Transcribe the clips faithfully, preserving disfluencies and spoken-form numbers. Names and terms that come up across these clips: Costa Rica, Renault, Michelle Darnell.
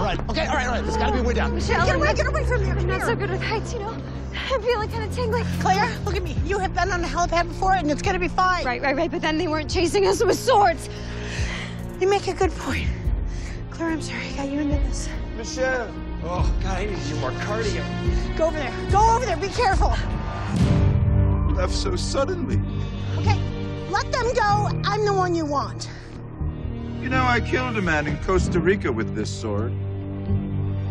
All right, okay, all right, all right. There's gotta be a way down. Michelle, get away, not, get away from here. I'm not so good with heights, you know. I'm feeling kind of tingly. Claire, look at me. You have been on a helipad before, and it's gonna be fine. Right, right, right. But then they weren't chasing us with swords. You make a good point. Claire, I'm sorry I got you into this. Michelle. Oh, God, I need to do more cardio. Go over there. Go over there. Be careful. Left so suddenly. Okay, let them go. I'm the one you want. You know, I killed a man in Costa Rica with this sword.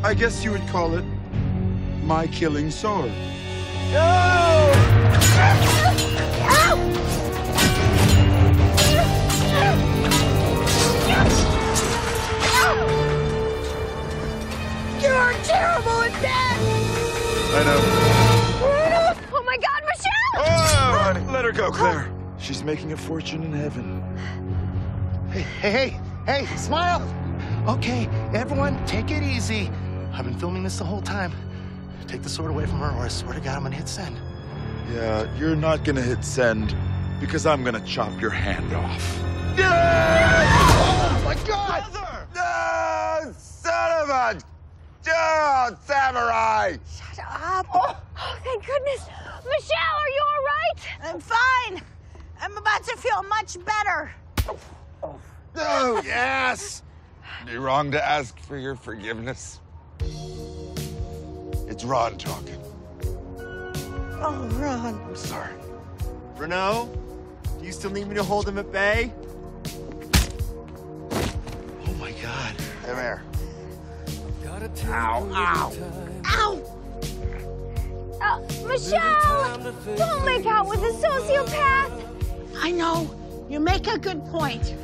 I guess you would call it my killing sword. No! You're terrible at that! I know. Renault! Oh my God, Michelle! Oh, honey, let her go, Claire. She's making a fortune in heaven. Hey, hey, hey, hey, smile. Okay, everyone, take it easy. I've been filming this the whole time. Take the sword away from her, or I swear to God, I'm gonna hit send. Yeah, you're not gonna hit send, because I'm gonna chop your hand off. Yeah! Oh, my God! No, son of a... Oh, samurai! Shut up. Oh, oh, thank goodness. Michelle, are you all right? I'm fine. I'm about to feel much better. Oh, oh yes! You're wrong to ask for your forgiveness. It's Ron talking. Oh, Ron. I'm sorry. Renault, do you still need me to hold him at bay? Oh, my God. Come here. Ow, ow. Ow! Uh, Michelle! Don't make out with a sociopath! I know. You make a good point.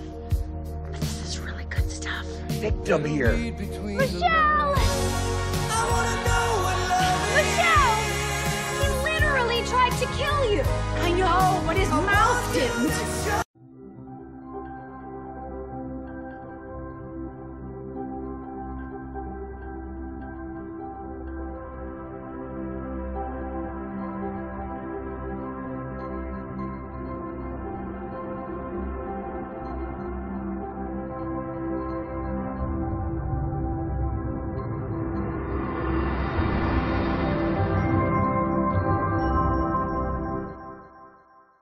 But this is really good stuff. Victim here. Michelle! I wanna know!